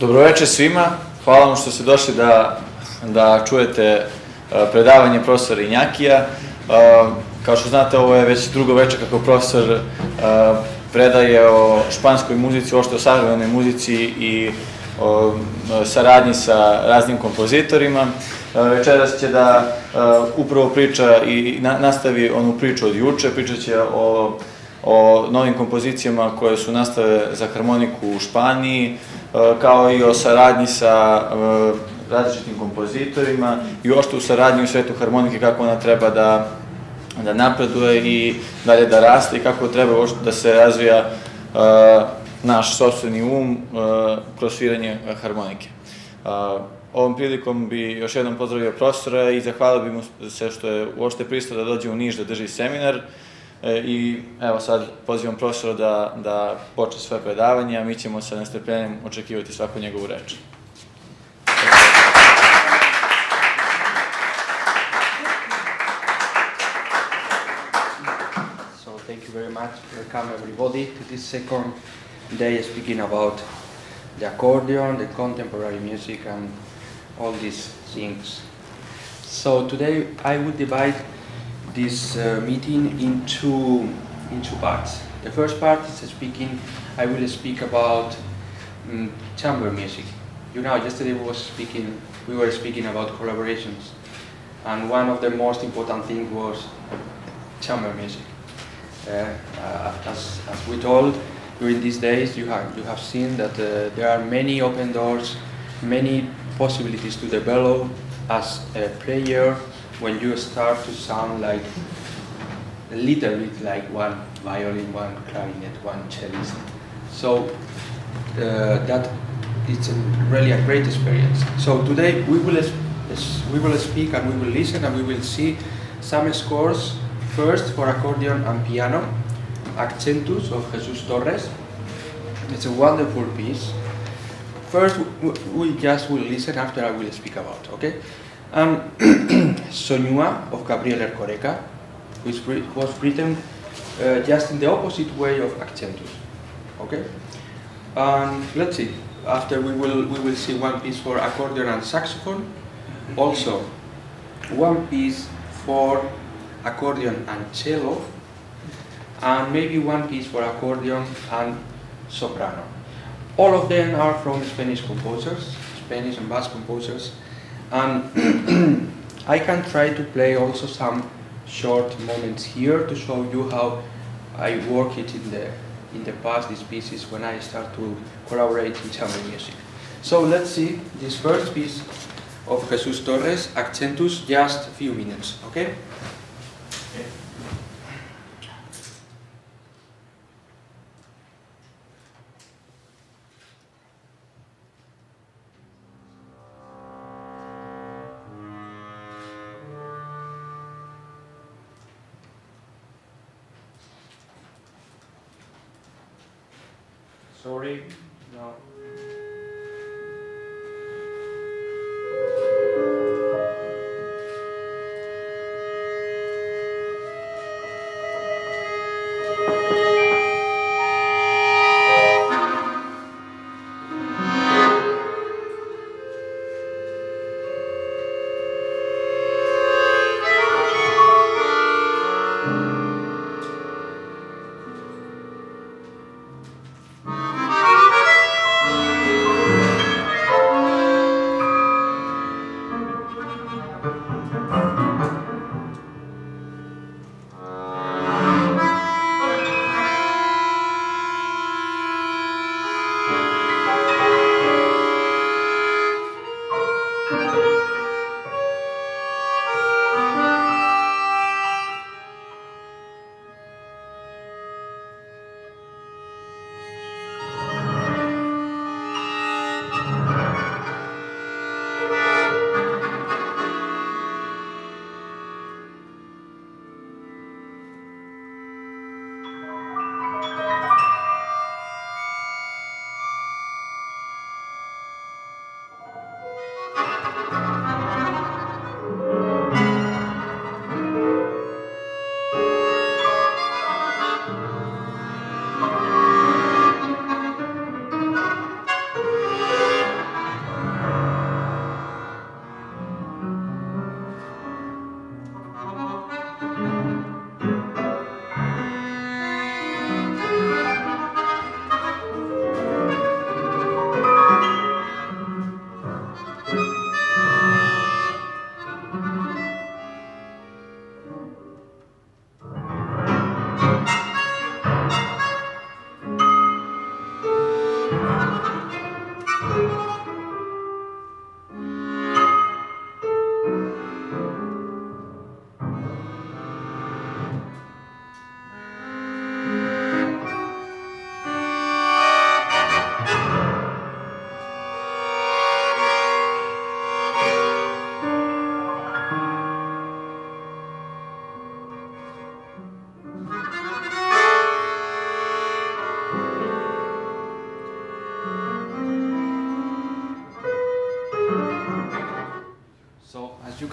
Dobroveče svima, hvala vam što ste došli da čujete predavanje profesora Iñakija. Kao što znate, ovo je već drugo veče kako profesor predaje o španskoj muzici, ošto o savremenoj muzici i o saradnji sa raznim kompozitorima. Večeras će da upravo priča i nastavi onu priču od juče, pričat će o novim kompozicijama koje su nastave za harmoniku u Španiji, kao i o saradnji sa različitim kompozitorima i ošto u saradnji u svetu harmonike, kako ona treba da napreduje i dalje da raste i kako treba da se razvija naš sopstveni um kroz sviranje harmonike. Ovom prilikom bi još jednom pozdravio profesora i zahvalio bi mu se što je uopšte pristao da dođe u Niš da drži seminar. I evo sad pozivam profesora da počne svoje predavanje, a mi ćemo sa nestrpljenjem očekivati svaku njegovu reč. Thank you very much. Welcome everybody to this second day speaking about the accordion, the contemporary music and all these things. So today I would divide this meeting into parts. The first part is speaking, I will speak about chamber music. You know, yesterday we were speaking about collaborations, and one of the most important things was chamber music. As we told during these days, you have seen that there are many open doors, many possibilities to develop as a player when you start to sound like a little bit like one violin, one clarinet, one cellist. So that it's really a great experience. So today we will speak and we will listen and we will see some scores. First, for accordion and piano, Accentus of Jesús Torres. It's a wonderful piece. First, we just will listen, after I will speak about, okay? Soñua of Gabriel Erkoreka, which was written just in the opposite way of Accentus, okay? Let's see, after we will see one piece for accordion and saxophone. Also, one piece for accordion and cello, and maybe one piece for accordion and soprano. All of them are from Spanish composers, Spanish and Basque composers, and I can try to play also some short moments here to show you how I work it in the past, these pieces, when I start to collaborate in chamber music. So let's see this first piece of Jesús Torres, Accentus, just a few minutes, okay? Sorry, no.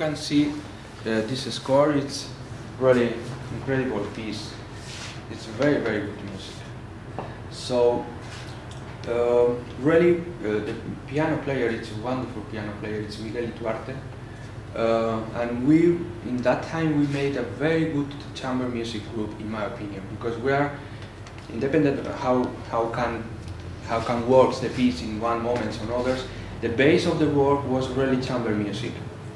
can see this score. It's really incredible piece. It's very, very good music. So really, the piano player, it's a wonderful piano player. It's Miguel Duarte. And we, in that time, we made a very good chamber music group, in my opinion, because we are independent of how can works the piece in one moment or others. The base of the work was really chamber music.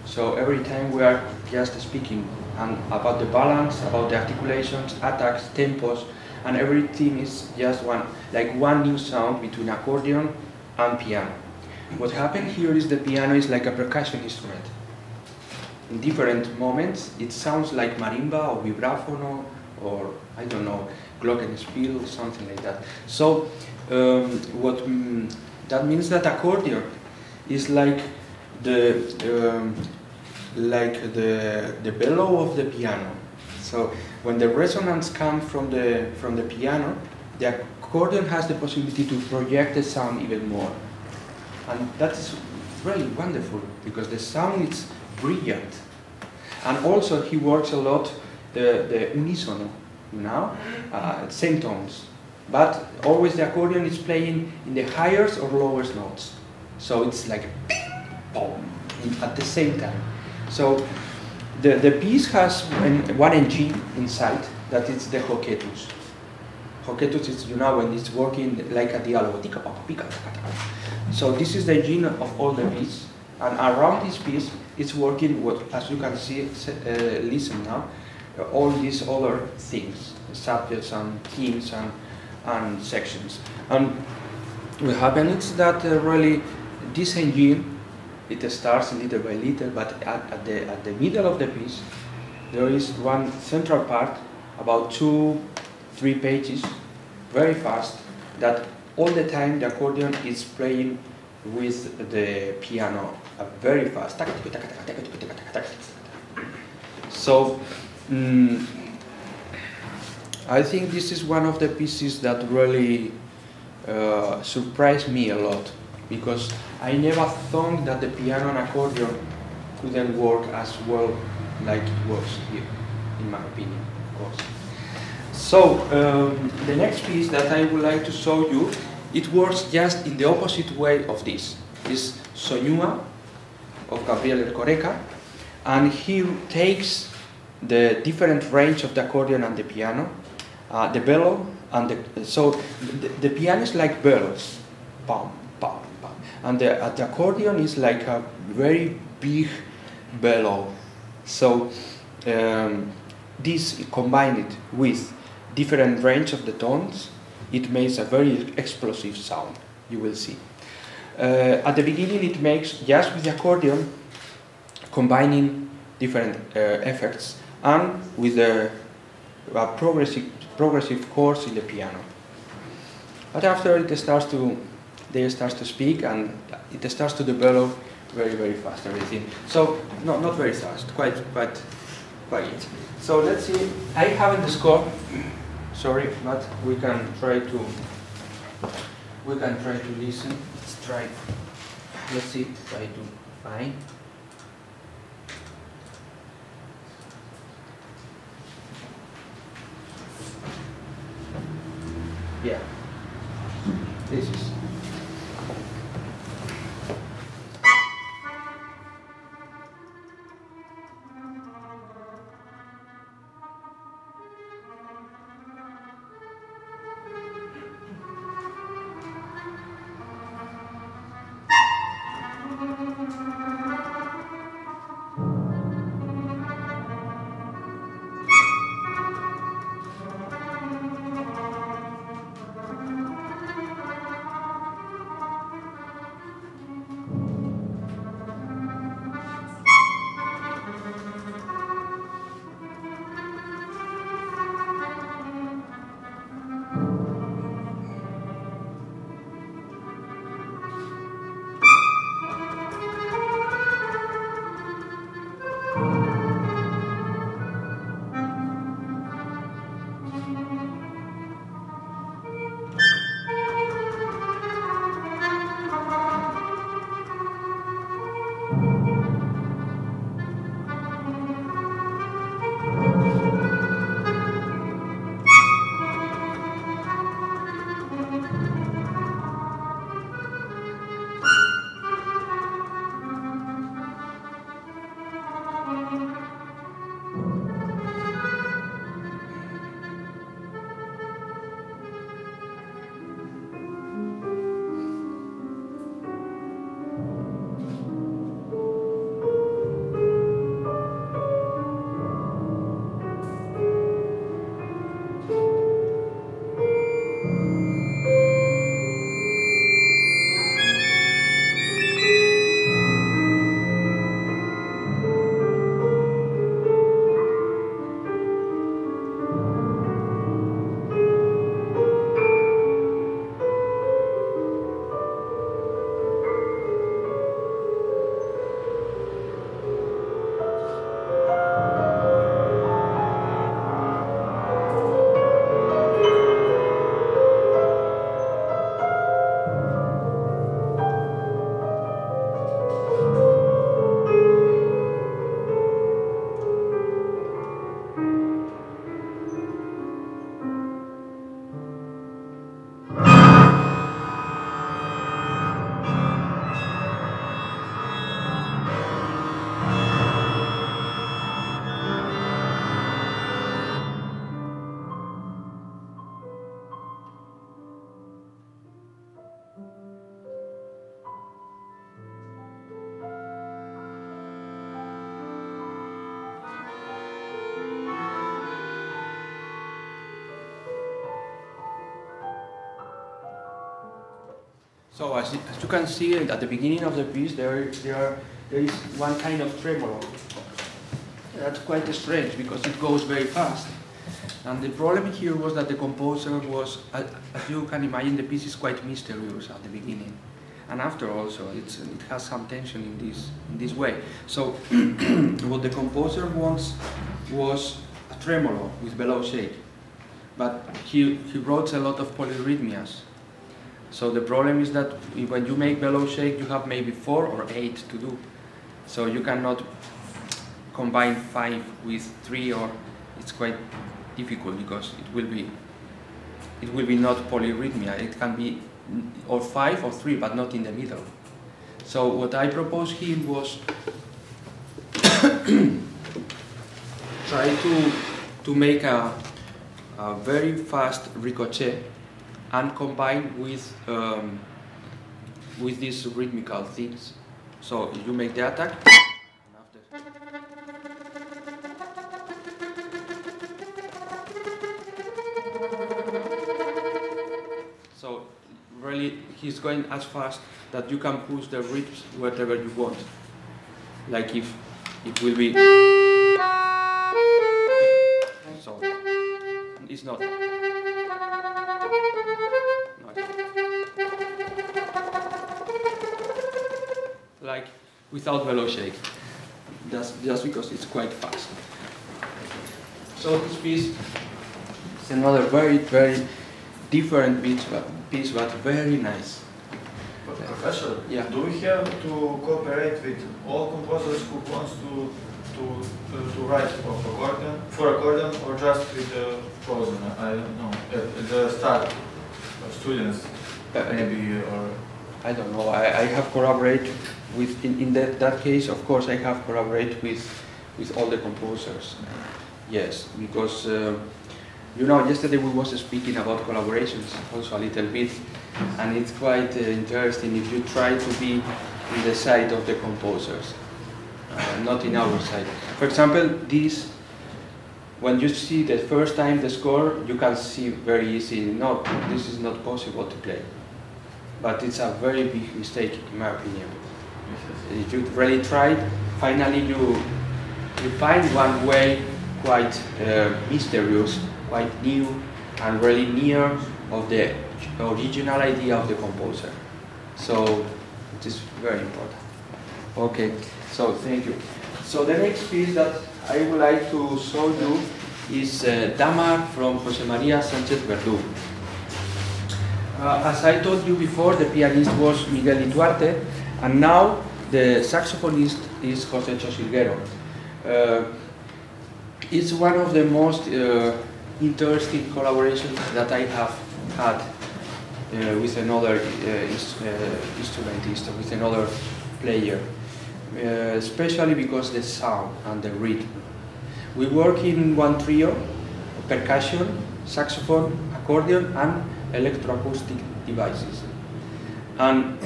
So every time we are just speaking and about the balance, about the articulations, attacks, tempos, and everything is just one, like one new sound between accordion and piano. What happened here is the piano is like a percussion instrument. In different moments, it sounds like marimba or vibrafono or, I don't know, glockenspiel or something like that. So that means that accordion is like the bellow of the piano. So when the resonance comes from the piano, the accordion has the possibility to project the sound even more, and that's really wonderful because the sound is brilliant. And also he works a lot the unisono, you know, same tones, but always the accordion is playing in the highest or lowest notes. So it's like a ping, boom, at the same time. So the piece has one NG inside, that is the hoquetus. Hoquetus is, you know, when it's working like a dialogue. So this is the gene of all the piece, and around this piece it's working what, as you can see, listen now, all these other things, subjects and themes and sections. And what happens is that really this engine, it starts little by little, but at the middle of the piece there is one central part, about 2-3 pages, very fast, that all the time the accordion is playing with the piano, very fast. So I think this is one of the pieces that really surprised me a lot, because I never thought that the piano and accordion couldn't work as well like it works here, in my opinion, of course. So the next piece that I would like to show you, it works just in the opposite way of this. It's Soñua of Gabriel Erkoreka, and he takes the different range of the accordion and the piano, the bellow, and the piano is like bellows, pam, pam, pam, and the accordion is like a very big bellow. So this combined with different range of the tones, it makes a very explosive sound, you will see. At the beginning it makes just with the accordion, combining different effects, and with a progressive chords in the piano. But after they start to speak, and it starts to develop very, very fast, everything. So no, not very fast, quite. So let's see. I haven't the score. Sorry, but we can try to listen. Let's see. Try to find. Yeah. This is. So as you can see at the beginning of the piece, there is one kind of tremolo. That's quite strange because it goes very fast. And the problem here was that the composer was, as you can imagine, the piece is quite mysterious at the beginning. And after also, it has some tension in this way. So what the composer wants was a tremolo with bellow shape. But he wrote a lot of polyrhythmias. So the problem is that when you make bellow shake, you have maybe 4 or 8 to do. So you cannot combine 5 with 3, or it's quite difficult because it will be not polyrhythmia. It can be or 5 or 3, but not in the middle. So what I proposed him was try to make a very fast ricochet and combined with these rhythmical things. So you make the attack, and after so really he's going as fast that you can push the rhythms wherever you want. Like if it will be so, it's not. Like without bellow shake, just because it's quite fast. So this piece is another very different piece, but very nice. But Professor, yeah. Do we have to cooperate with all composers who wants to write for accordion, or just with the chosen? I don't know. The start students, maybe, or I don't know. I have collaborated with, in that case, of course, I have collaborated with all the composers. Yes, because, you know, yesterday we was speaking about collaborations also a little bit, and it's quite interesting if you try to be in the side of the composers, not in our side. For example, this, when you see the first time the score, you can see very easily, no, this is not possible to play. But it's a very big mistake, in my opinion. If you really try, finally you find one way quite mysterious, quite new, and really near of the original idea of the composer. So it is very important. Okay, so thank you. So the next piece that I would like to show you is Damas from José María Sánchez-Verdú. As I told you before, the pianist was Miguel Duarte, and now the saxophonist is Josetxo Silguero. It's one of the most interesting collaborations that I have had with another instrumentist, with another player, especially because the sound and the rhythm. We work in one trio: percussion, saxophone, accordion, and electroacoustic devices. And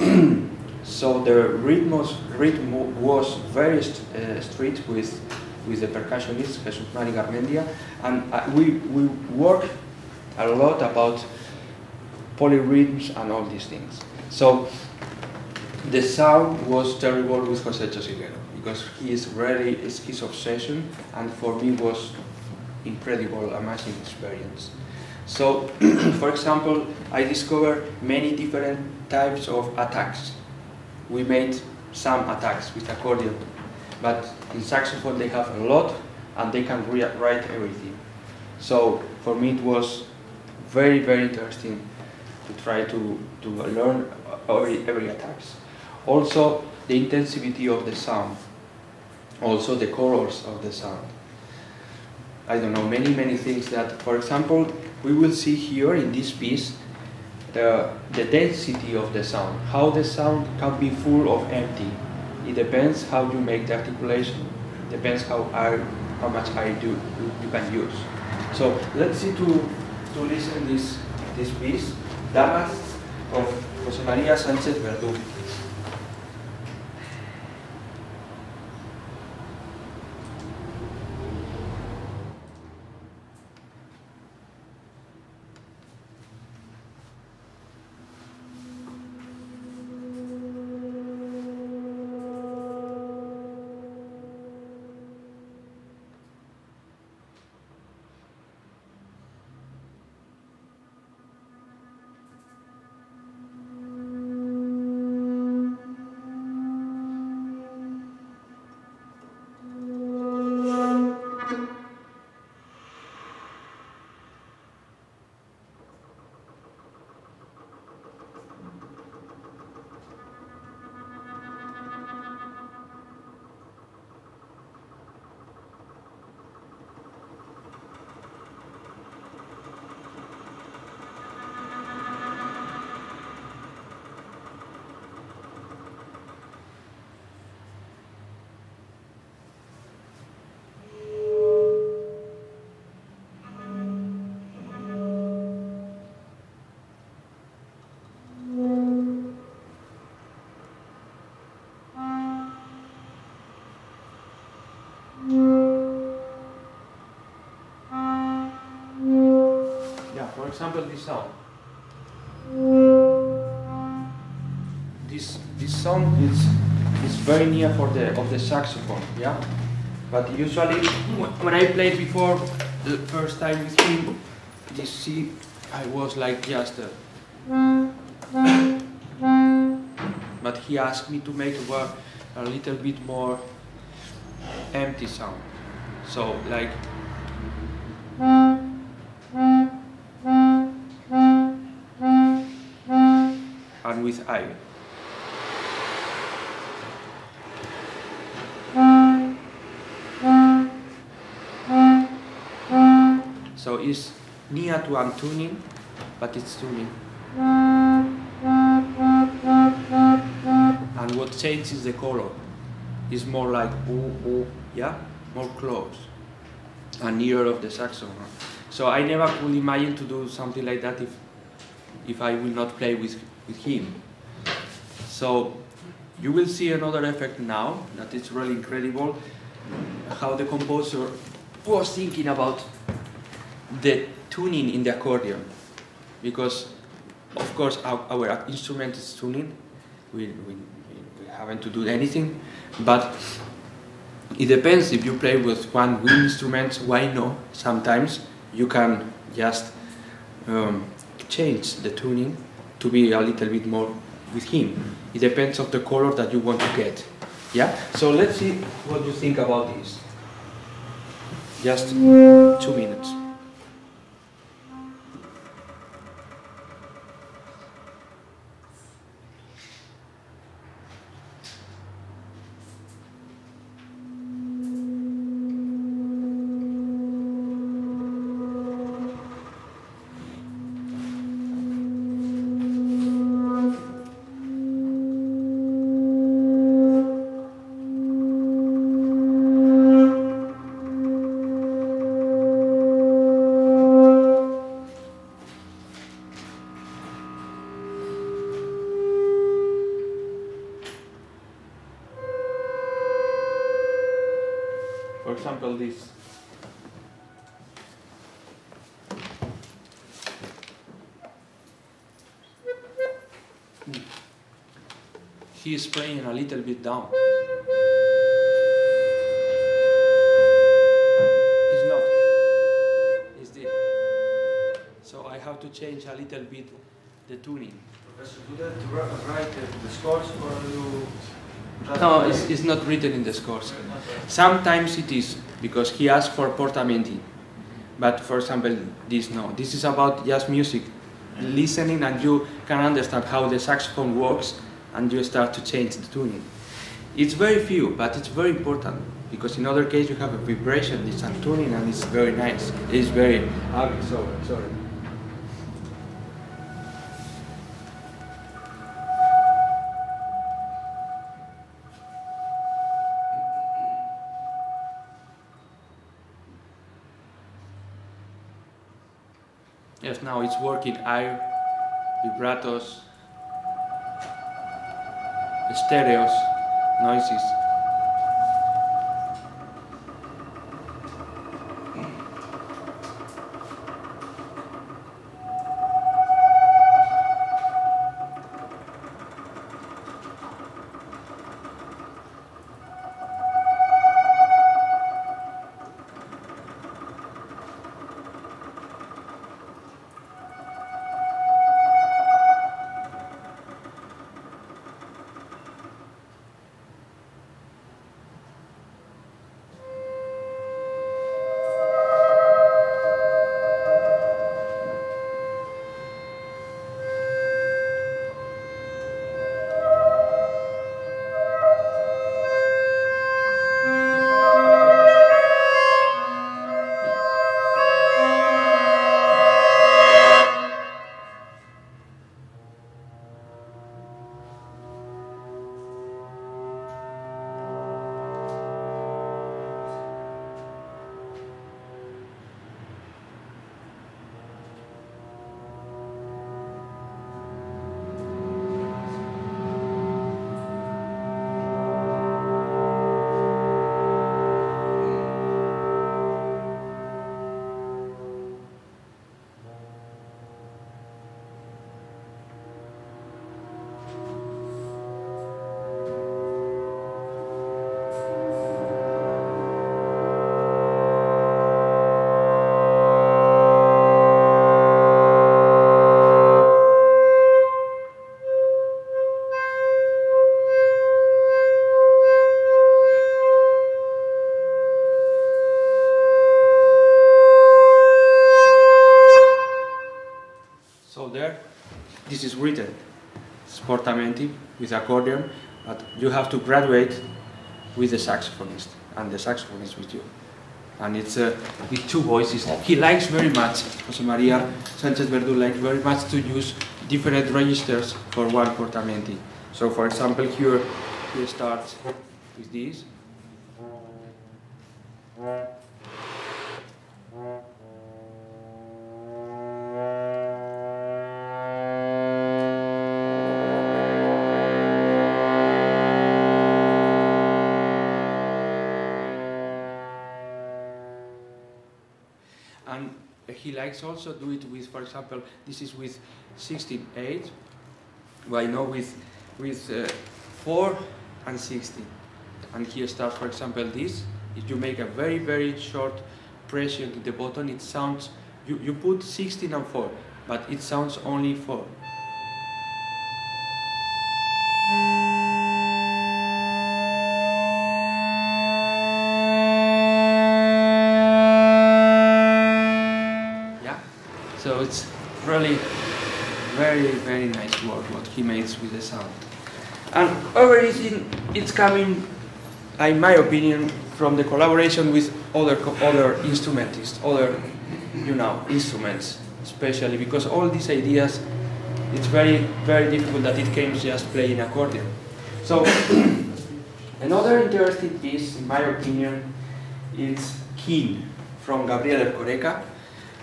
so the rhythm was very strict with the percussionist, Jesús Manuel Garmendia, and we worked a lot about polyrhythms and all these things. So the sound was terrible with Josetxo Silguero, because he is really, it's his obsession, and for me was incredible, amazing experience. So, for example, I discovered many different types of attacks. We made some attacks with accordion, but in saxophone they have a lot, and they can rewrite everything. So, for me it was very interesting to try to learn every attacks. Also, the intensity of the sound, also the colors of the sound. I don't know, many things that, for example, we will see here in this piece the density of the sound, how the sound can be full or empty. It depends how you make the articulation, depends how much air you can use. So let's see to listen this piece, Damas of José María Sánchez-Verdú. example, this sound. This sound is very near for the saxophone, yeah. But usually, when I played before the first time with him, this C, I was like just. But he asked me to make a little bit more empty sound. So like. And with I. So it's near to untuning, but it's tuning. And what changes the color is more like ooh, ooh, yeah, more close and nearer of the saxophone. So I never could imagine to do something like that if I will not play with him. So you will see another effect now that is really incredible, how the composer was thinking about the tuning in the accordion, because of course our instrument is tuning, we haven't to do anything, but it depends if you play with one wind instrument, why no, sometimes you can just change the tuning to be a little bit more with him. It depends on the color that you want to get. Yeah? So let's see what you think about this. Just 2 minutes. This. He is playing a little bit down. It's not. It's deep. So I have to change a little bit the tuning. Professor, do that write the scores or you? No, it's not written in the scores. Sometimes it is, because he asked for portamenti. But for example, this no. This is about just music, listening, and you can understand how the saxophone works, and you start to change the tuning. It's very few, but it's very important, because in other case you have a vibration, it's untuning, and it's very nice. It's very ugly, sorry. Now it's working air, vibratos, stereos, noises. this is written, Sportamenti, with accordion, but you have to graduate with the saxophonist, and the saxophonist with you. And it's with two voices. He likes very much, José María Sánchez-Verdú likes very much to use different registers for one portamenti. So for example, here he starts with this. And he likes also do it with, for example, this is with 16/8, well, no, with 4 and 16. And here starts, for example, this. If you make a very, very short pressure to the bottom, it sounds, you put 16 and 4, but it sounds only 4. So it's really very, very nice work what he makes with the sound. And everything it's coming, in my opinion, from the collaboration with other instrumentists, other, you know, instruments, especially because all these ideas, it's very, very difficult that it came just playing accordion. So another interesting piece, in my opinion, is Qin from Gabriel Erkoreka.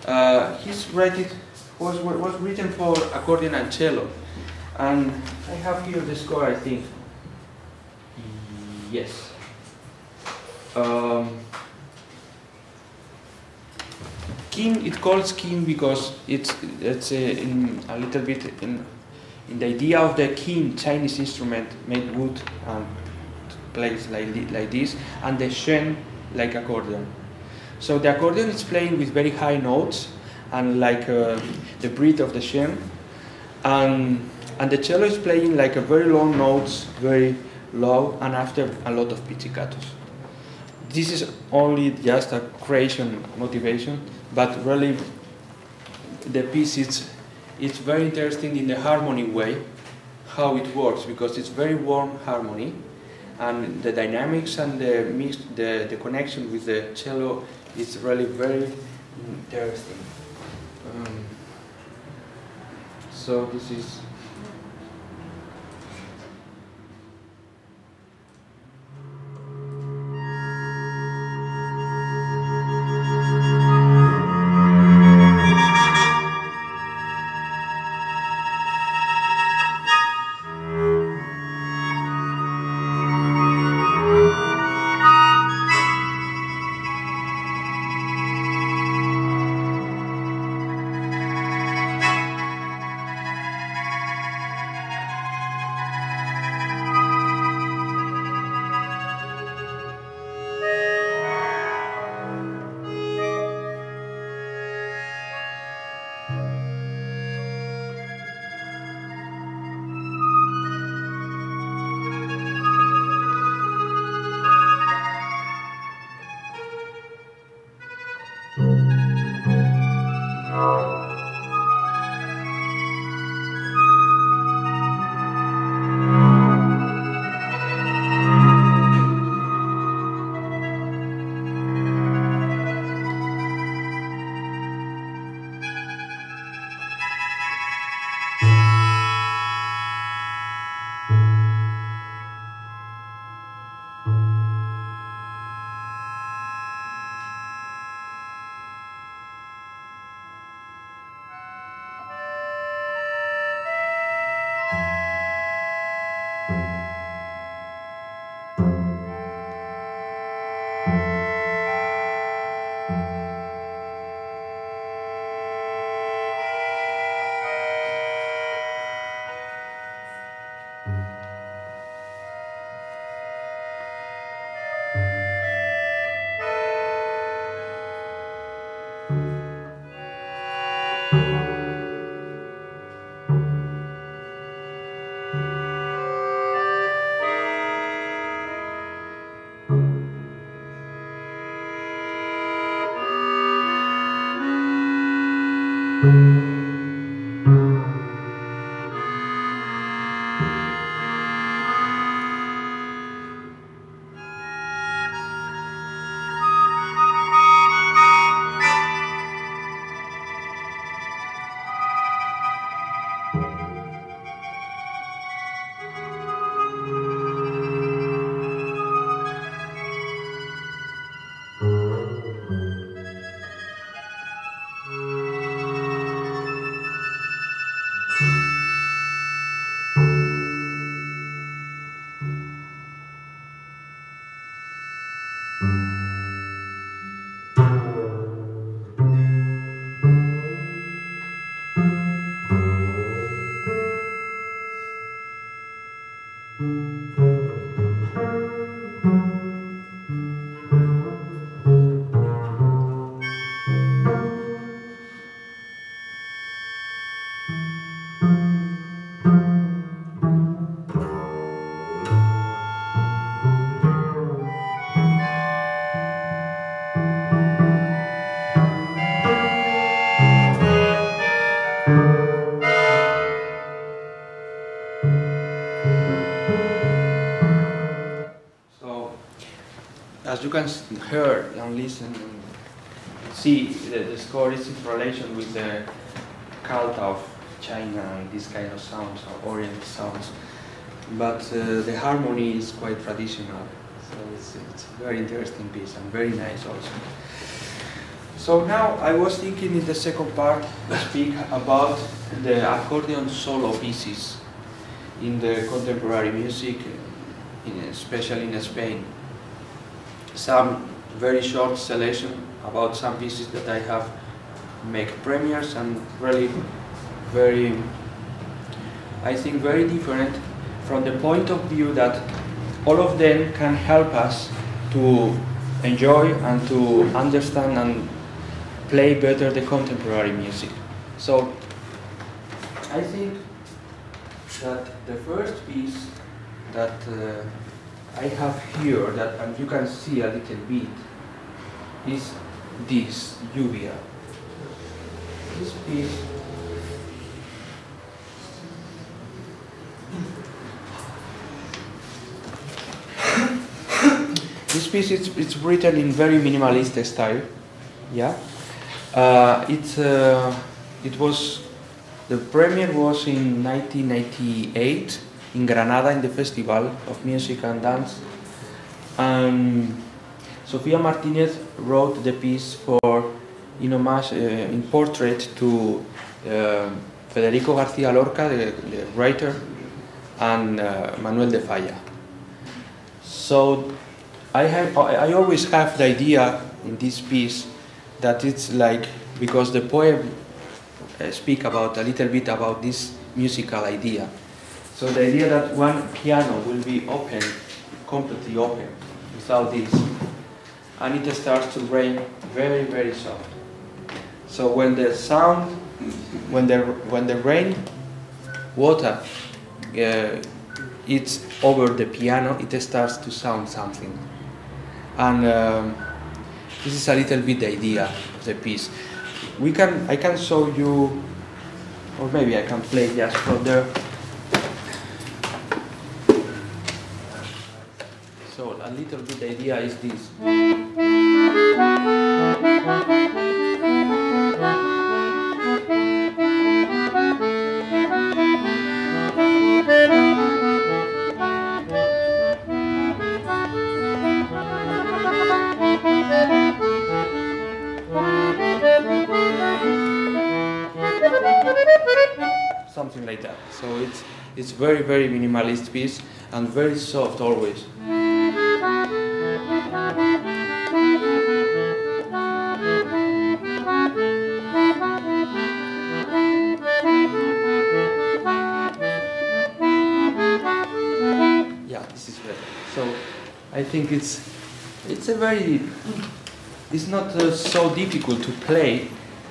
It was written for accordion and cello, and I have here the score, I think. Yes. Keen, it calls Keen because it's a little bit in the idea of the Keen Chinese instrument made wood and plays like this, and the shen like accordion. So the accordion is playing with very high notes, and like the breath of the shen, and the cello is playing like a very long notes, very low, and after a lot of pizzicatos. This is only just a creation motivation, but really the piece it's very interesting in the harmony way, how it works, because it's very warm harmony. And the dynamics and the mix, the connection with the cello is really very interesting. So this is. As you can hear and listen and see, the score is in relation with the cult of China and these kind of sounds, or Oriental sounds. But the harmony is quite traditional, so it's a very interesting piece and very nice also. So now I was thinking in the second part to speak about the accordion solo pieces in the contemporary music, especially in Spain. Some very short selection about some pieces that I have make premieres and really very, I think, very different from the point of view that all of them can help us to enjoy and to understand and play better the contemporary music. So I think that the first piece that I have here, that, and you can see a little bit, is this, Yuvia. This piece it's written in very minimalist style, yeah. It was, the premiere was in 1998, in Granada, in the Festival of Music and Dance. Sofia Martinez wrote the piece for, in homage, in portrait to Federico García Lorca, the writer, and Manuel de Falla. So I always have the idea in this piece that it's like, because the poem speak about a little bit about this musical idea. So the idea that one piano will be open, completely open, without this, and it starts to rain very, very soft. So when the sound, when the rain, water, it's over the piano, it starts to sound something. And this is a little bit the idea of the piece. I can show you, or maybe I can play just from there. A little bit the idea is this. Something like that. So it's very, very minimalist piece and very soft always. I think it's a very, it's not so difficult to play,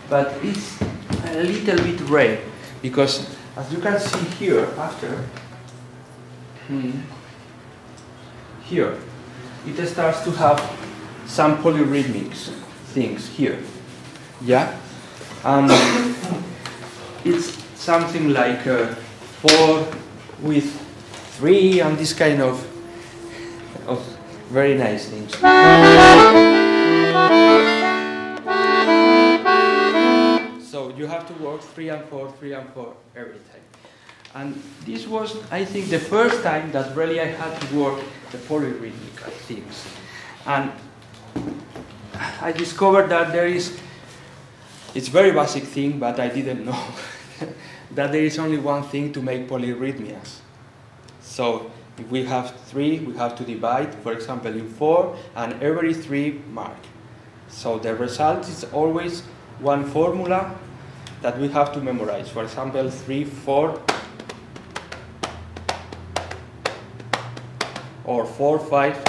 but it's a little bit rare, because as you can see here, after, here, it starts to have some polyrhythmics things here, yeah? And it's something like 4 with 3 and this kind of very nice things. So you have to work 3 and 4, 3 and 4 every time. And this was, I think, the first time that really I had to work the polyrhythmic things. And I discovered that there is, it's very basic thing, but I didn't know that there is only one thing to make polyrhythmias. So if we have three, we have to divide, for example, in four, and every three mark. So the result is always one formula that we have to memorize. For example, 3, 4, or 4, 5,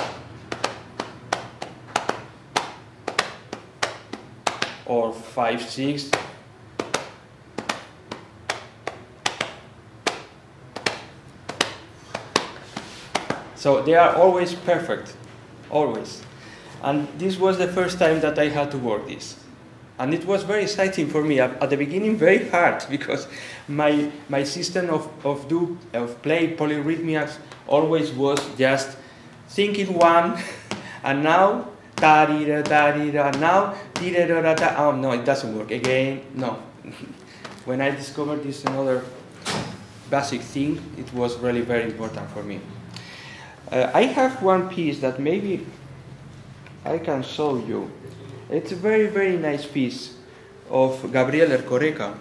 or 5, 6, so they are always perfect, always. And this was the first time that I had to work this. And it was very exciting for me. At the beginning, very hard, because my system of play polyrhythmias always was just thinking one, and now ta-di-da-da-di-da, now di-da-da-da-da, oh no, it doesn't work again, no. When I discovered this another basic thing, it was really very important for me. I have one piece that maybe I can show you. It's a very, very nice piece of Gabriel Erkoreka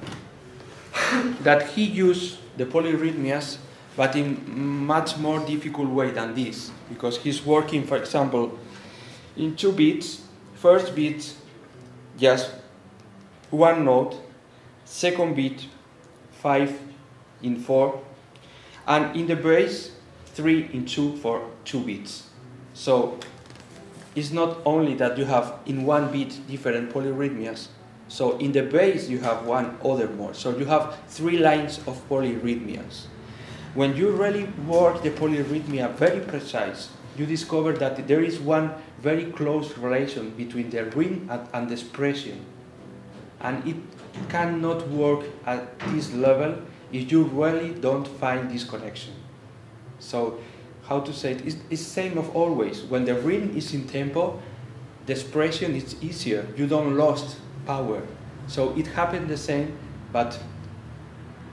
that he used the polyrhythmias, but in much more difficult way than this, because he's working, for example, in two beats. First beat, just one note. Second beat, 5 in 4, and in the bass, 3 in 2 for 2 beats. So it's not only that you have in one beat different polyrhythmias. So in the bass you have one other more. So you have 3 lines of polyrhythmias. When you really work the polyrhythmia very precise, you discover that there is one very close relation between the ring and the expression. And it cannot work at this level if you really don't find this connection. So how to say it? It's same of always. When the ring is in tempo, the expression is easier. You don't lost power. So it happened the same, but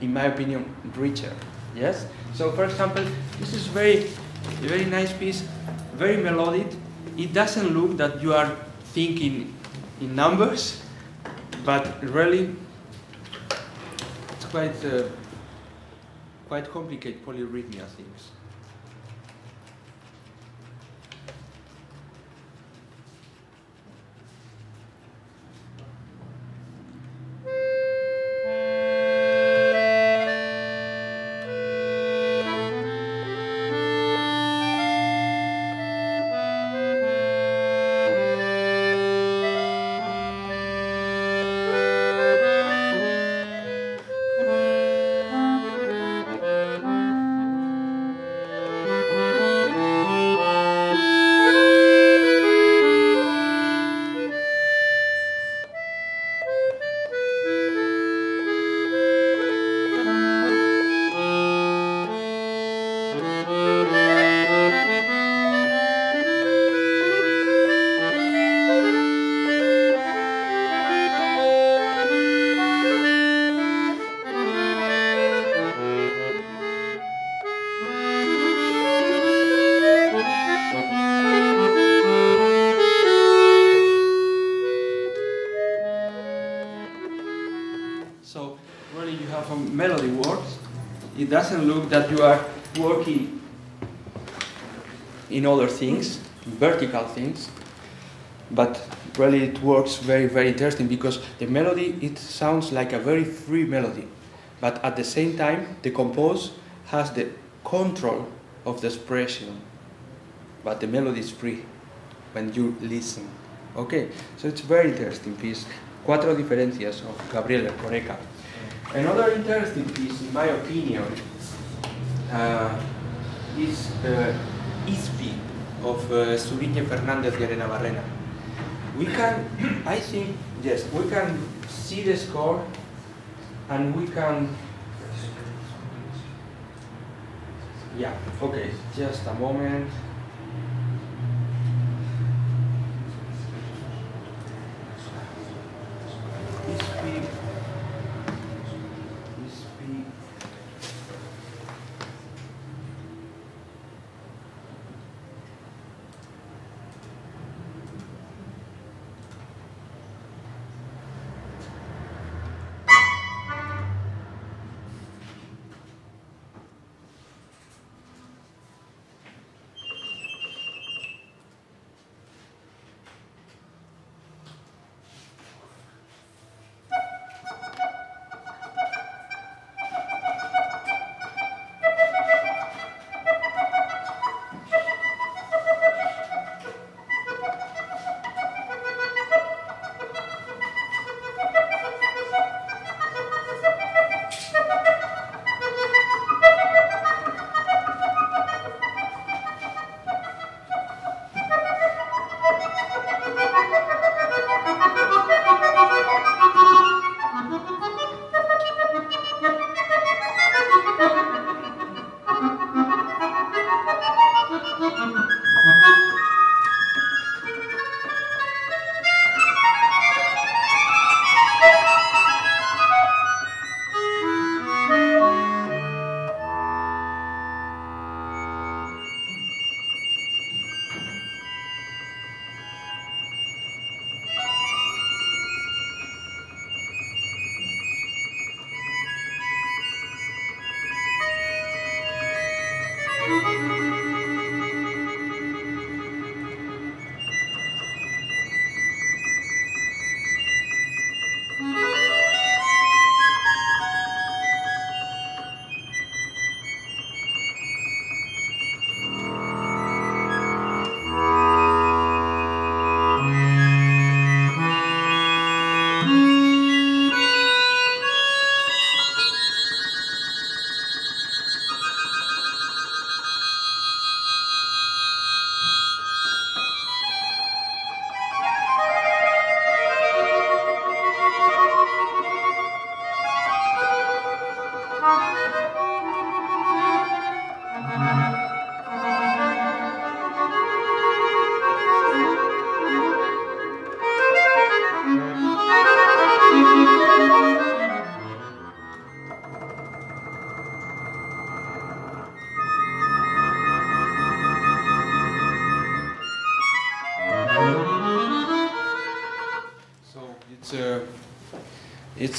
in my opinion, richer. Yes? So for example, this is very, very nice piece, very melodic. It doesn't look that you are thinking in numbers, but really, it's quite complicated polyrhythmia things. Doesn't look that you are working in other things, vertical things, but really it works very, very interesting, because the melody, it sounds like a very free melody, but at the same time the compose has the control of the expression, but the melody is free when you listen. Okay, so it's a very interesting piece, Cuatro Diferencias of Gabriel Erkoreka. Another interesting piece, in my opinion, is ISPI of Zuriñe Fernández Gerenabarrena. We can, I think, yes, we can see the score and we can... Yeah, okay, just a moment.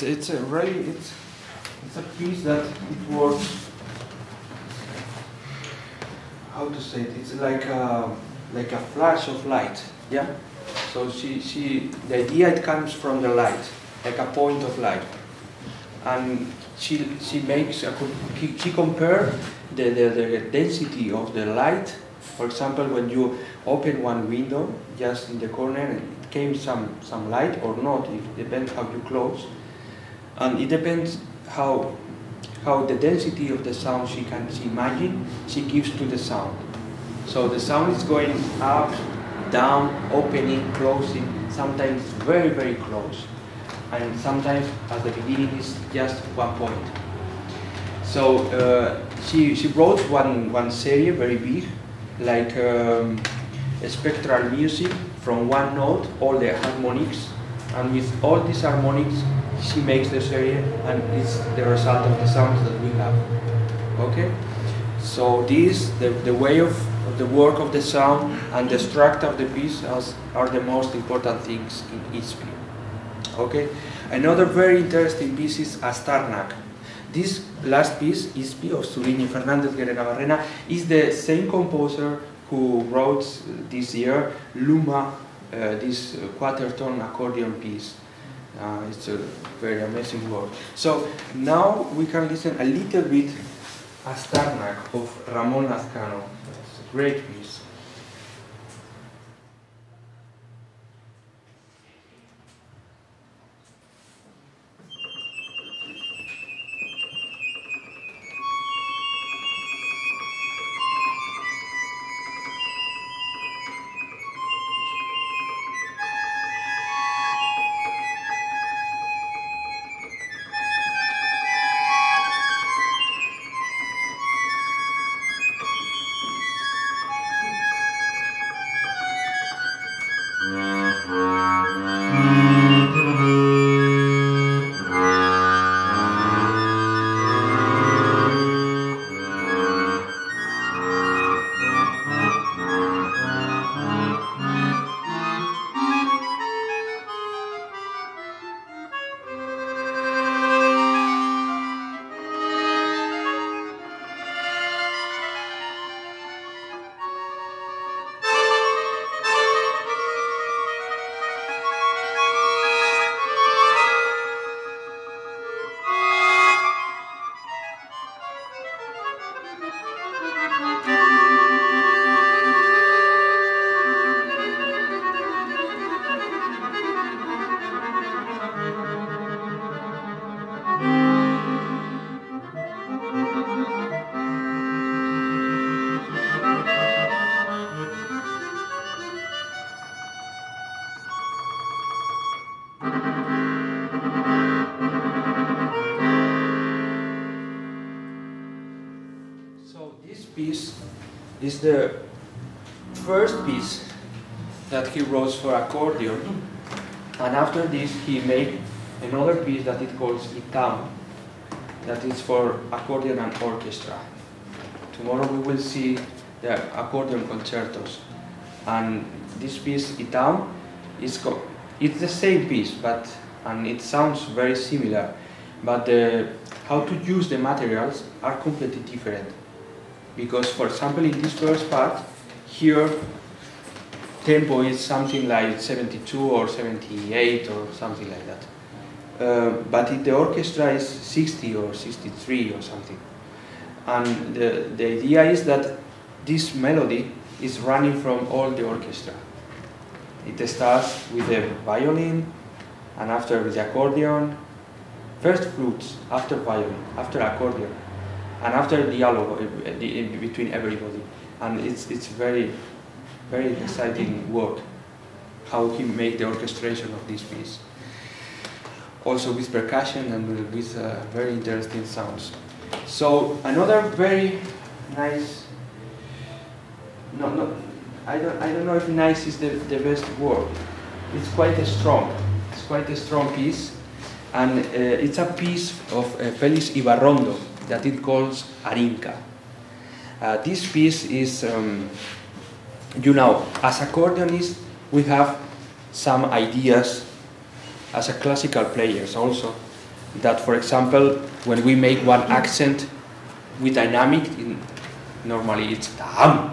it's a piece that it was, how to say it? It's like a flash of light. Yeah. So she the idea it comes from the light, like a point of light, and she makes a, she compares the density of the light. For example, when you open one window, just in the corner, it came some light or not. It depends how you close, and it depends how the density of the sound she imagine she gives to the sound. So the sound is going up, down, opening, closing. Sometimes very very close, and sometimes at the beginning is just one point. So she wrote one series very big, like spectral music from one note, all the harmonics, and with all these harmonics she makes the series, and it's the result of the sounds that we have. Okay, so this the way of the work of the sound and the structure of the piece are the most important things in each piece. Okay, another very interesting piece is Etxarnak. This last piece, Izpi, of Zuriñe Fernández Gerenabarrena, is the same composer who wrote this year Luma, this quarter-tone accordion piece. It's a very amazing work. So now we can listen a little bit Etxarnak of Ramon Azcano. It's a great piece. Is the first piece that he wrote for accordion, and after this he made another piece that it calls Itam, that is for accordion and orchestra. Tomorrow we will see the accordion concertos, and this piece Itam is it's the same piece, but and it sounds very similar, but how to use the materials are completely different. Because, for example, in this first part, here, tempo is something like 72 or 78 or something like that. But in the orchestra is 60 or 63 or something. And the idea is that this melody is running from all the orchestra. It starts with the violin, and after with the accordion, first flutes, after violin, after accordion, and after dialogue between everybody. And it's very, very exciting work, how he made the orchestration of this piece. Also with percussion and with very interesting sounds. So another very nice, I don't know if nice is the best word. It's quite a strong, piece. And it's a piece of Felix Ibarrondo, that it calls Arinka. This piece is, you know, as accordionists we have some ideas, as a classical players also, that, for example, when we make one accent with dynamic, normally it's tam,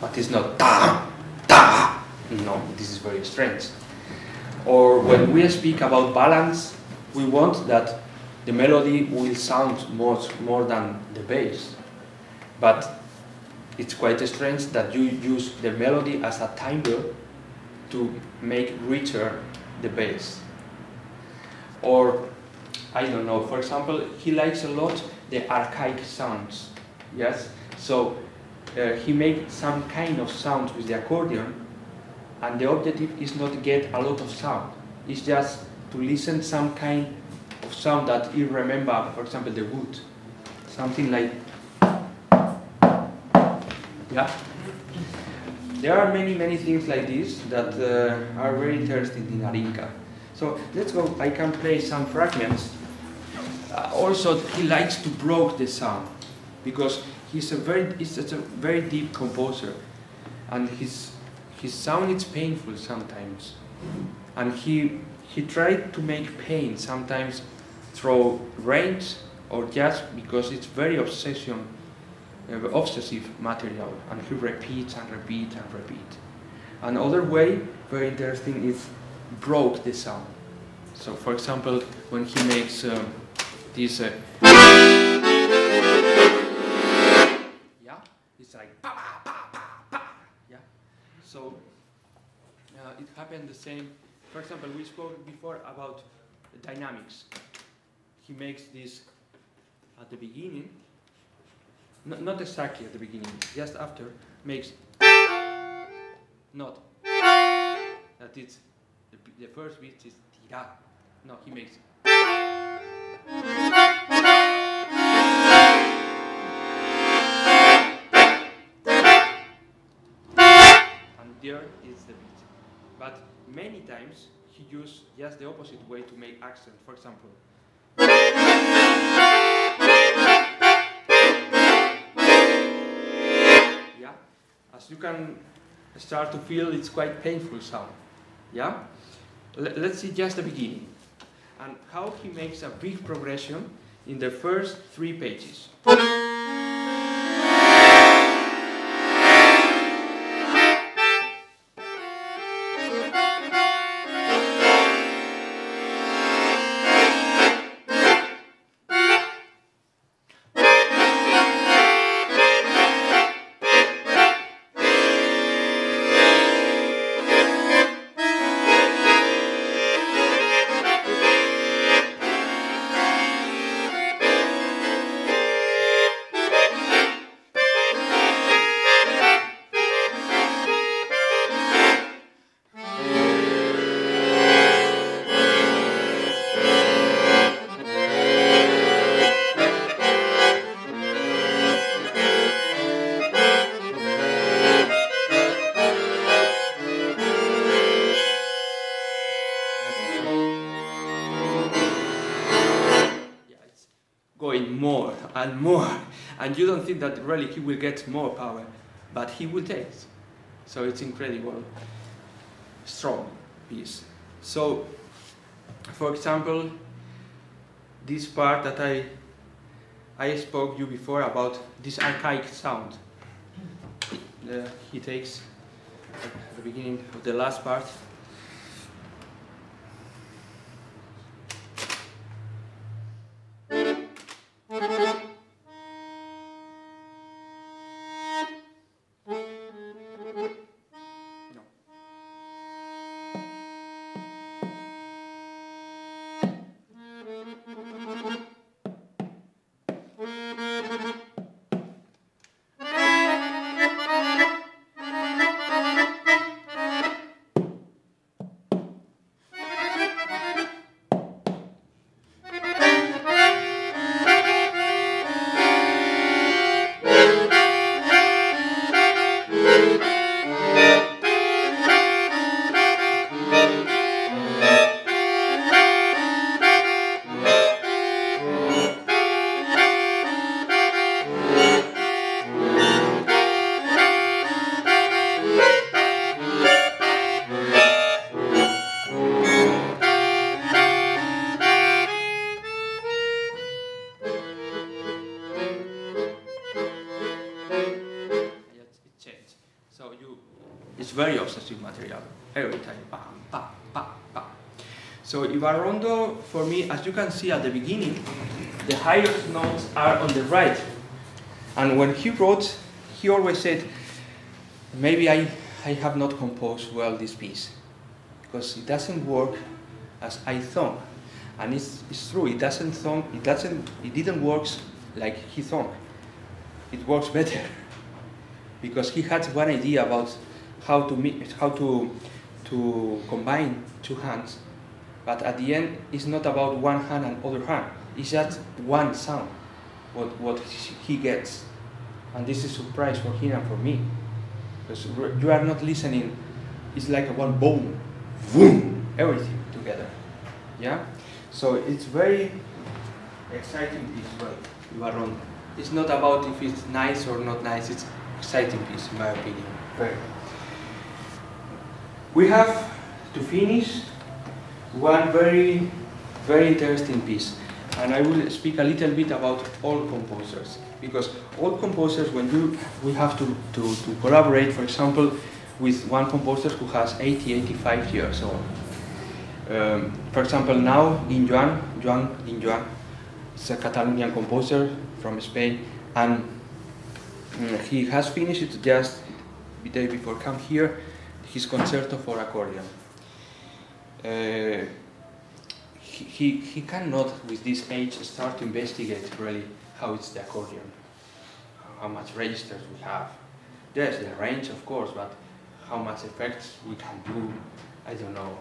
but it's not tam, ta. No, this is very strange. Or when we speak about balance, we want that the melody will sound much more than the bass. But it's quite strange that you use the melody as a timbre to make richer the bass. Or, I don't know, for example, he likes a lot the archaic sounds, yes? So he makes some kind of sounds with the accordion, and the objective is not to get a lot of sound. It's just to listen some kind of sound that you remember, for example, the wood. Something like, yeah. There are many, many things like this that are very interesting in Arinka. So let's go, I can play some fragments. Also, he likes to broke the sound because he's a very deep composer, and his sound is painful sometimes. And he tried to make pain sometimes through range or just because it's very obsessive material, and he repeats and repeats and repeats. Another way, very interesting, is broke the sound. So, for example, when he makes this, yeah, it's like pa pa pa pa pa, yeah. So it happened the same. For example, we spoke before about dynamics. He makes this at the beginning, not exactly at the beginning, just after, makes not that it's. The first beat is tira. No, he makes it. And there is the beat. But many times he used just the opposite way to make accent. For example, yeah, as you can start to feel, it's quite painful sound. Yeah? Let's see just the beginning and how he makes a big progression in the first 3 pages. And more, and you don't think that really he will get more power, but he will take it. So it's incredible, strong piece. So, for example, this part that I spoke you before about this archaic sound. He takes at the beginning of the last part. It's very obsessive material. Every time, bam, bam, bam, bam. So Ibarrondo, for me, as you can see at the beginning, the highest notes are on the right. And when he wrote, he always said, maybe I have not composed well this piece, because it doesn't work as I thought. And it's true, it didn't work like he thought. It works better, because he had one idea about how to combine two hands, but at the end it's not about one hand and other hand. It's just one sound, what he gets. And this is a surprise for him and for me, because you are not listening, it's like one boom, boom, everything together. Yeah? So it's very exciting piece, well, Ibarrondo. It's not about if it's nice or not nice, it's exciting piece, in my opinion. Very. We have to finish one very, very interesting piece. And I will speak a little bit about all composers, because all composers, we have to collaborate, for example, with one composer who has 80, 85 years old. For example, now Juan Dinjuan is a Catalonian composer from Spain, and he has finished just the day before come here his concerto for accordion. He cannot, with this age, start to investigate really how it's the accordion, how much registers we have. There's the range, of course, but how much effects we can do, I don't know,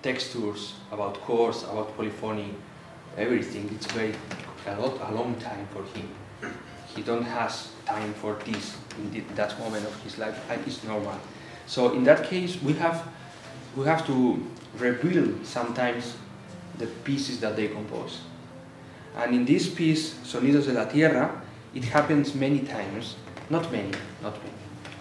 textures, about chords, about polyphony, everything. It's very, a long time for him. He don't has time for this in that moment of his life. It's normal. So in that case, we have to rebuild sometimes the pieces that they compose. And in this piece, Sonidos de la Tierra, it happens many times, not many,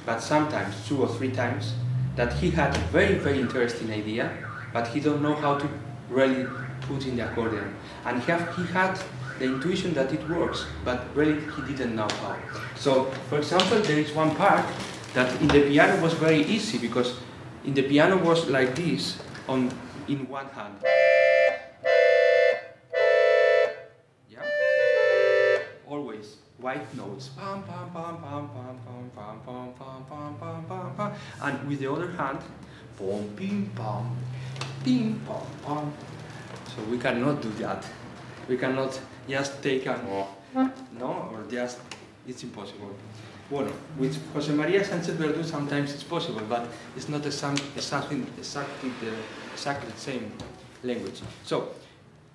but sometimes, 2 or 3 times, that he had a very, very interesting idea, but he don't know how to really put in the accordion. And he had the intuition that it works, but really he didn't know how. So, for example, there is one part that in the piano was very easy, because in the piano was like this, in one hand. Yeah? Always white notes. And with the other hand, ping pong, ping pong pong. So we cannot do that. We cannot just take a no, or just, it's impossible. Well, with José María Sánchez-Verdú sometimes it's possible, but it's not exactly the same language. So,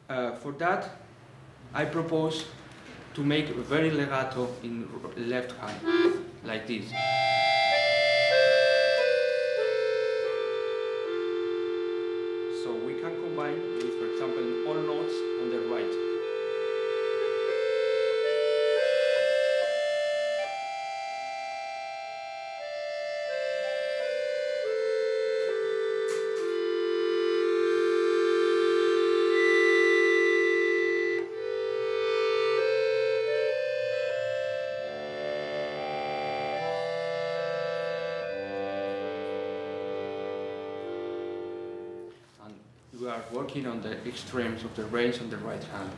for that, I propose to make a very legato in left hand, like this. So we can combine with, for example, all notes on the right. We are working on the extremes of the range on the right hand.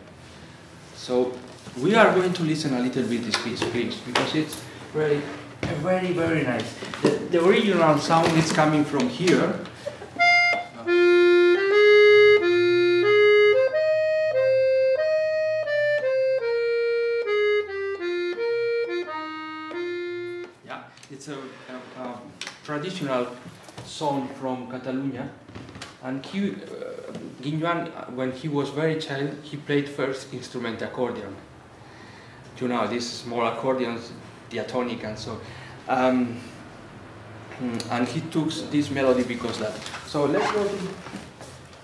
So we are going to listen a little bit this piece, please, because it's really very, very nice. The original sound is coming from here. Yeah, it's a traditional song from Catalonia. And he, Dinjuan, when he was very child, he played first instrument accordion. You know, these small accordions, diatonic and so. And he took this melody because that. So let's go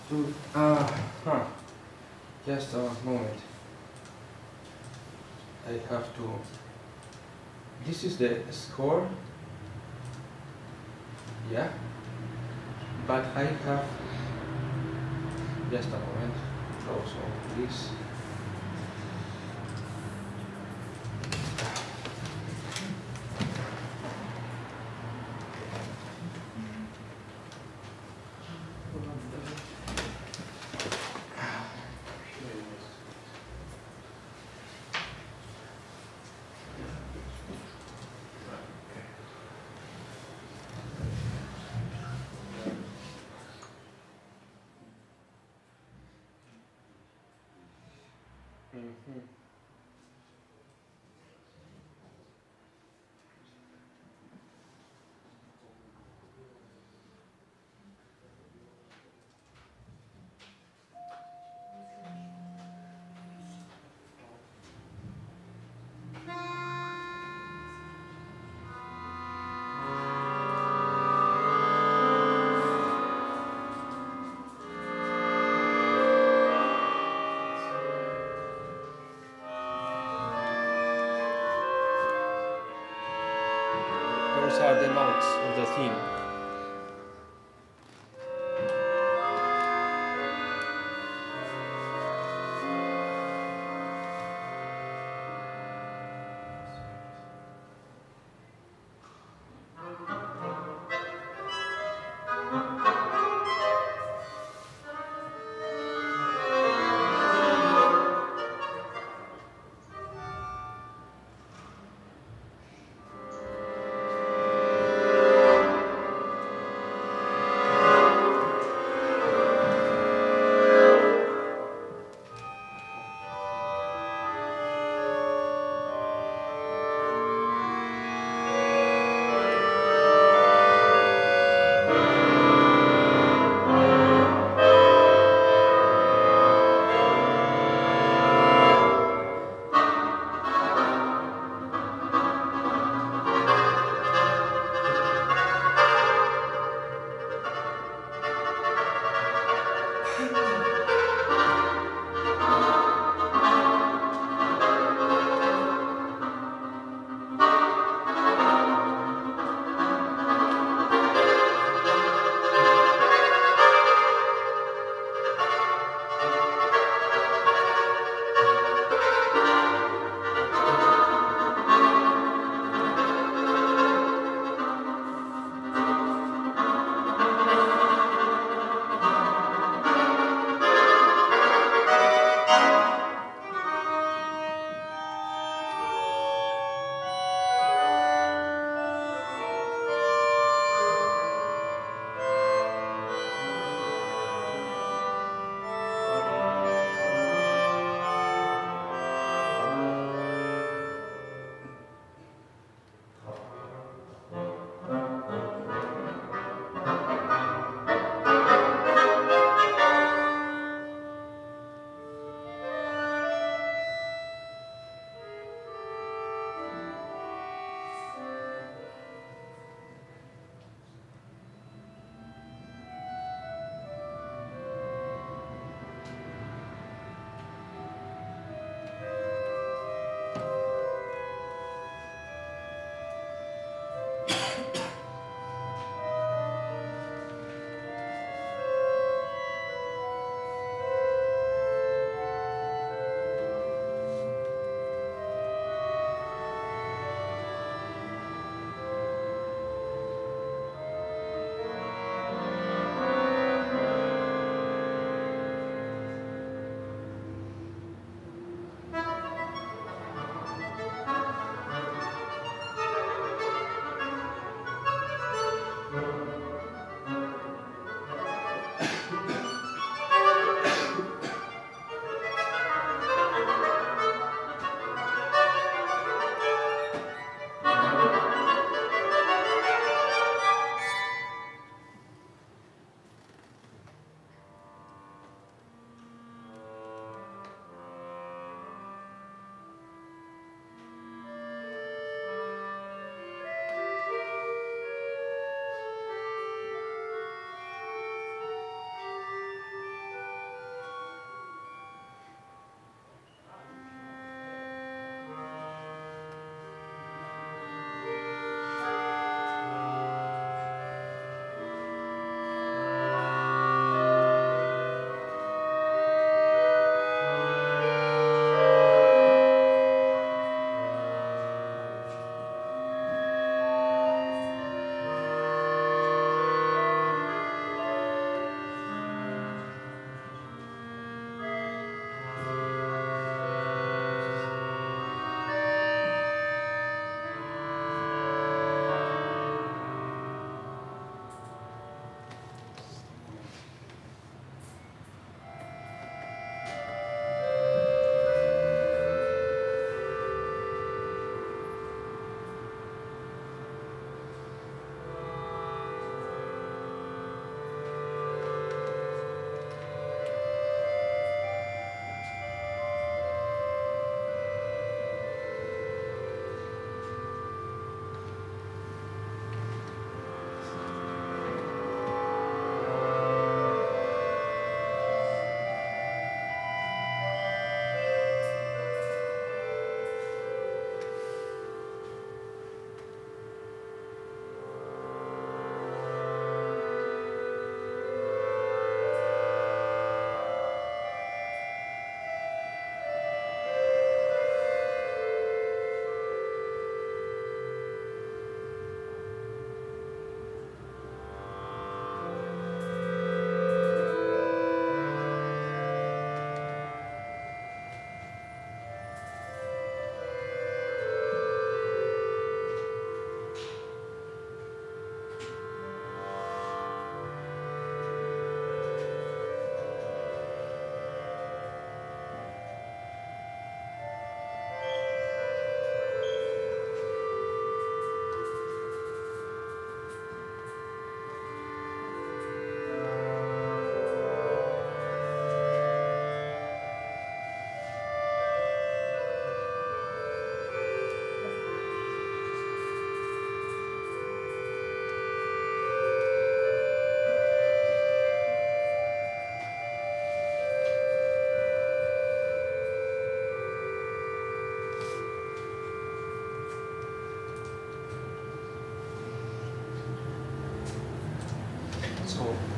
to just a moment. I have to. This is the score. Yeah. But I have. Just a moment, close all this. Mm-hmm. Are the notes of the theme.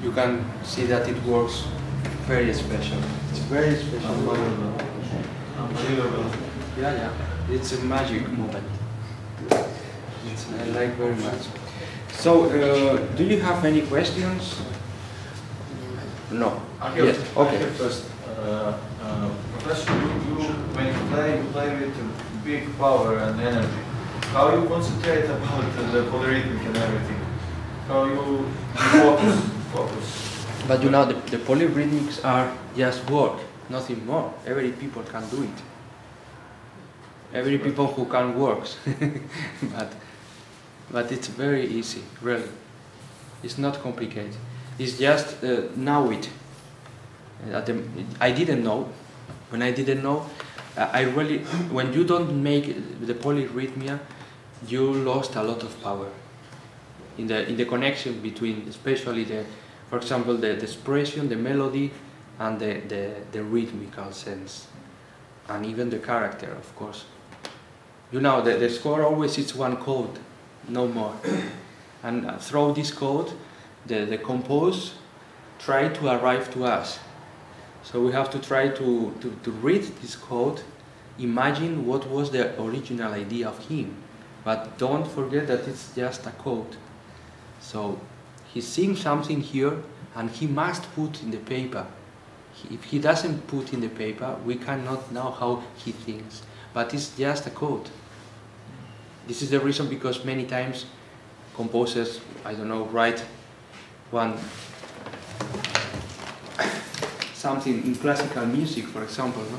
you can see that it works very special. It's very special. Unbelievable. Unbelievable. Yeah, yeah. It's a magic moment. It's, I like very much. So, do you have any questions? No. Yes. Okay. First, Professor, when you play with big power and energy. How you concentrate about the polyrhythmic and everything? How you focus? But you know, the polyrhythmics are just work, nothing more. Every people can do it. Every people who can works. But it's very easy, really. It's not complicated. It's just know it. I didn't know. When I didn't know, I really, when you don't make the polyrhythmia, you lost a lot of power in the connection between, especially the, for example, the expression, the melody, and the rhythmical sense, and even the character, of course. You know, the score always is one code, no more. And through this code, the compose try to arrive to us. So we have to try to read this code, imagine what was the original idea of him, but don't forget that it's just a code. So he's seeing something here, and he must put in the paper. If he doesn't put in the paper, we cannot know how he thinks, but it's just a code. This is the reason because many times composers, I don't know, write something in classical music, for example, no?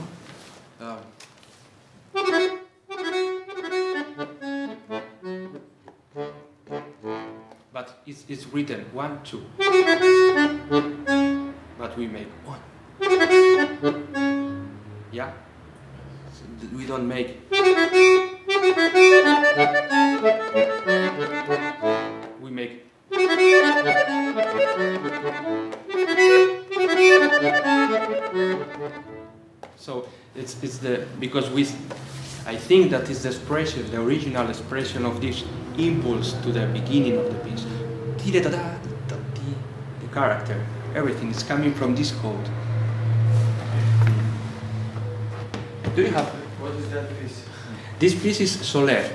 But it's written 1, 2. But we make 1. Yeah? So we don't make. We make. So it's the, because we, I think that is the expression, the original expression of this impulse to the beginning of the piece. The character, everything is coming from this code. Do you have? What is that piece? This piece is Soler.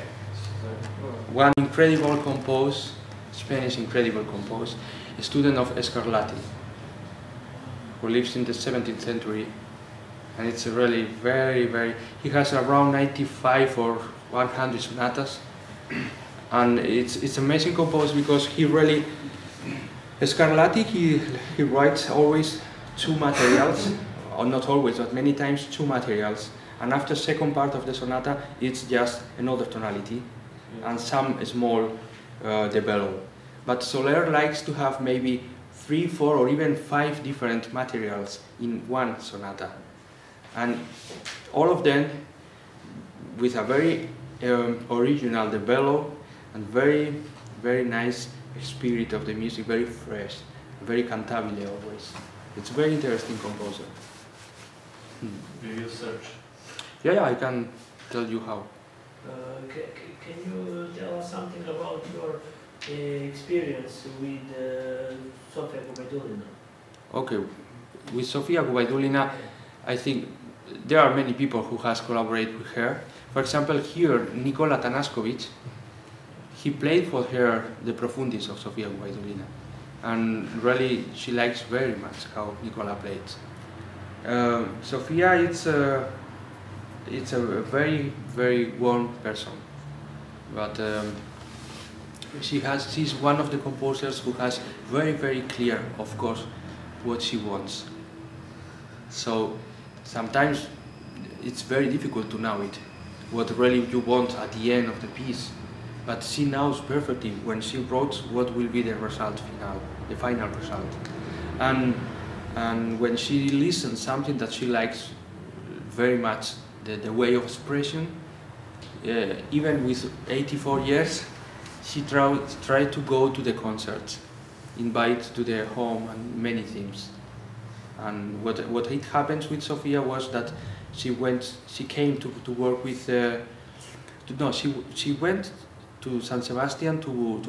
One incredible compose, Spanish incredible compose, a student of Escarlatti, who lives in the 17th century, and it's a really very. He has around 95 or 100 sonatas, and it's amazing composed because he really, Scarlatti, he writes always two materials, or not always, but many times two materials, and after second part of the sonata, it's just another tonality, and some small develop. But Soler likes to have maybe 3, 4, or even 5 different materials in one sonata, and all of them with a very original develop and very nice spirit of the music, very fresh, very cantabile always. It's a very interesting composer. Do you search? Yeah, yeah, I can tell you how. Can you tell us something about your experience with Sofia Gubaidulina? Okay, with Sofia Gubaidulina, I think there are many people who has collaborated with her. For example, here Nikola Tanaskovic, he played for her the Profundis of Sofia Gubaidulina, and really she likes very much how Nicola plays. Sofia, it's a very warm person, but. She's one of the composers who has very clear, of course, what she wants. So sometimes it's very difficult to know it, what really you want at the end of the piece. But she knows perfectly when she wrote what will be the result final, the final result. And when she listens something that she likes very much, the way of expression, even with 84 years. She tried to go to the concerts, invite to their home and many things. And what it happens with Sofia was that she came to work with she went to San Sebastian to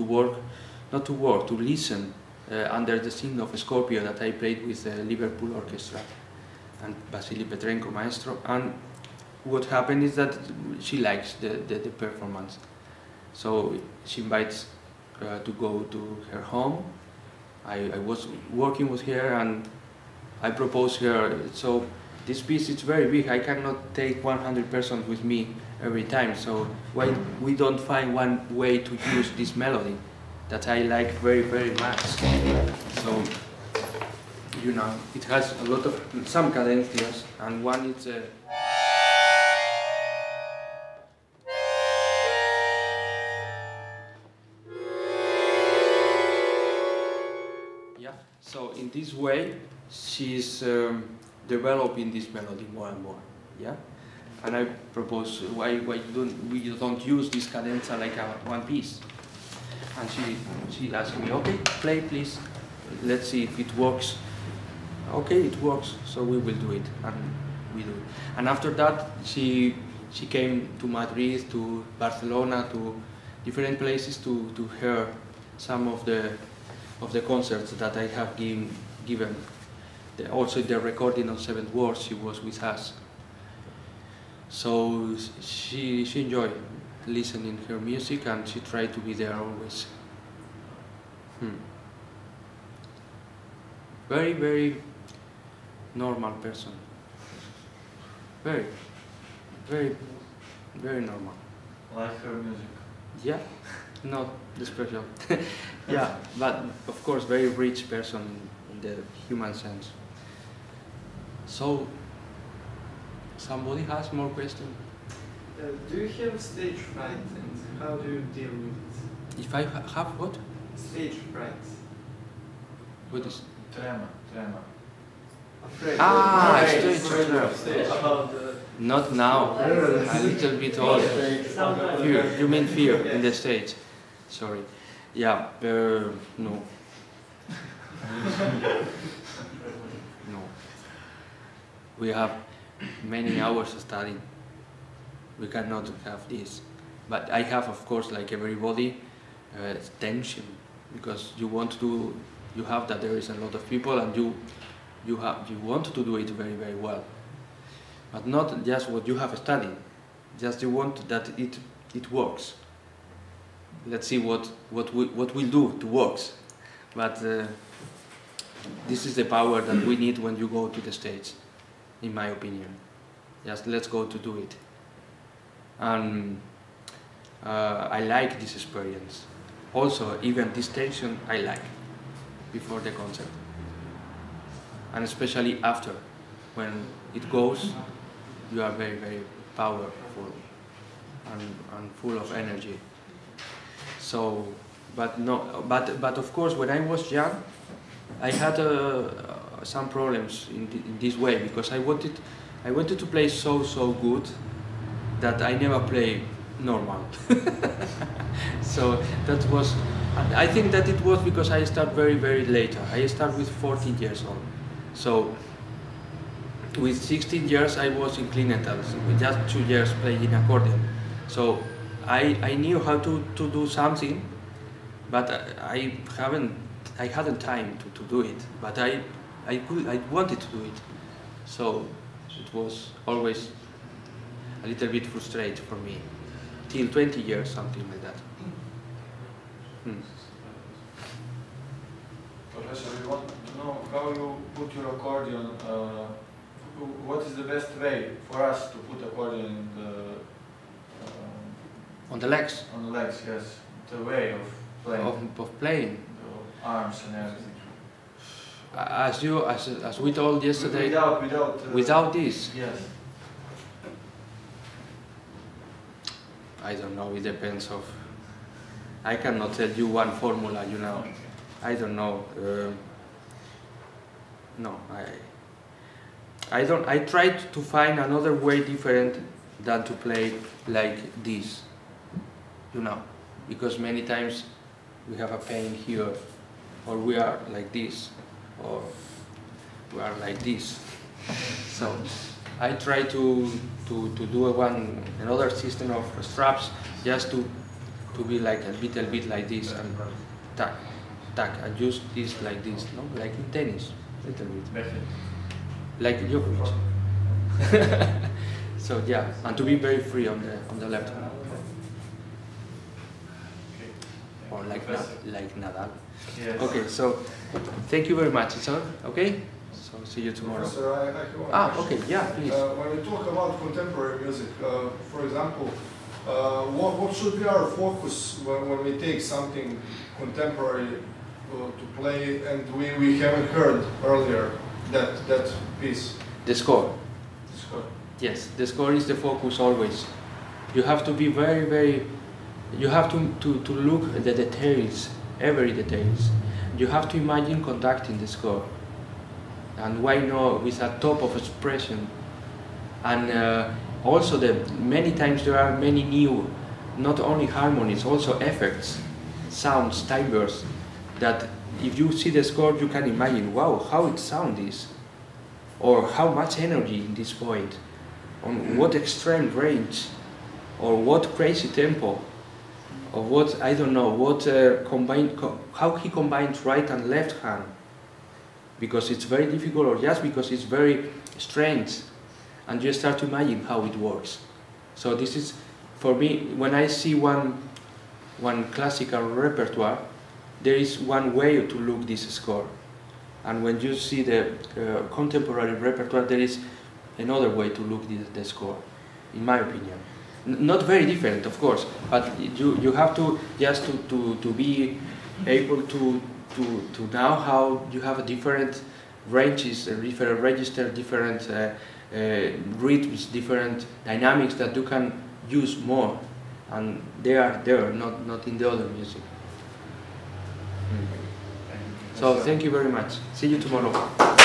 listen under the sign of Scorpio that I played with the Liverpool Orchestra and Vasily Petrenko, maestro. And what happened is that she likes the performance, so she invites to go to her home. I was working with her and I proposed her. So this piece is very big. I cannot take 100% with me every time. So why we don't find one way to use this melody that I like very, very much? So, you know, it has a lot of some cadencias, and one is a So in this way, she's developing this melody more and more, yeah. And I propose why don't we use this cadenza like a one piece? And she asked me, okay, play please. Let's see if it works. Okay, it works. So we will do it, and we do. And after that, she came to Madrid, to Barcelona, to different places to hear some of the concerts that I have given. Also the recording of Seven Words, she was with us. So she enjoyed listening her music, and she tried to be there always. Very, very normal person. Very, very, very normal. Like her music? Yeah. Not the special. Yeah, but of course very rich person in the human sense. So, somebody has more questions? Do you have stage fright, and how do you deal with it? If I have what? Stage fright. What is? Tremor. Afraid. Ah, stage fright. Not now, a little bit older. Fear, you mean fear in the stage. Sorry. Yeah, no. No. We have many hours studying. We cannot have this. But I have, of course, like everybody, tension, because you want to. You have that there is a lot of people, and you want to do it very, very well. But not just what you have studied. Just you want that it works. Let's see what we'll do to works, but this is the power that we need when you go to the stage, in my opinion. Just let's go to do it. And I like this experience. Also, even this tension I like before the concert, and especially after, when it goes, you are very, very powerful and full of energy. So, but of course, when I was young, I had some problems in this way, because I wanted to play so good that I never play normal. So that was, I think that it was because I start very later. I start with 14 years old. So with 16 years I was in Clinetals, with just 2 years playing accordion. So I knew how to do something, but I hadn't time to do it. But I wanted to do it, so it was always a little bit frustrating for me, till 20 years, something like that. Professor, we want to know how you put your accordion. What is the best way for us to put accordion in the on the legs? On the legs, yes. The way of playing. Of playing. The arms and everything. As we told yesterday. Without this? Yes. I don't know, it depends of... I cannot tell you one formula, you know. I don't know. No, I don't... I tried to find another way different than to play like this. You know, because many times we have a pain here, or we are like this, or we are like this. So I try to do another system of straps, just to be like a little bit like this, and tap, attack. I use this like this, no? Like in tennis, a little bit. Like Djokovic. So yeah, and to be very free on the left. Or like Nadal. Yes. Okay, so thank you very much. It's all okay? So see you tomorrow. Sir, I have one question. Okay, yeah, please. When we talk about contemporary music, for example, what should be our focus when we take something contemporary to play and we haven't heard earlier that piece? The score. The score. Yes, the score is the focus always. You have to be very, very... You have to look at the details, every details. You have to imagine conducting the score. And why not with a top of expression? And also, many times there are many new, not only harmonies, also effects, sounds, timbres, that if you see the score, you can imagine, wow, how it sound is, or how much energy in this point, on what extreme range, or what crazy tempo, or what, I don't know, what how he combines right and left hand. Because it's very difficult, or just because it's very strange, and you start to imagine how it works. So this is, for me, when I see one classical repertoire, there is one way to look this score, and when you see the contemporary repertoire, there is another way to look the score, in my opinion. Not very different, of course, but you have to just to be able to know how you have different ranges, different registers, different rhythms, different dynamics that you can use more, and they are there, not in the other music. So thank you very much. See you tomorrow.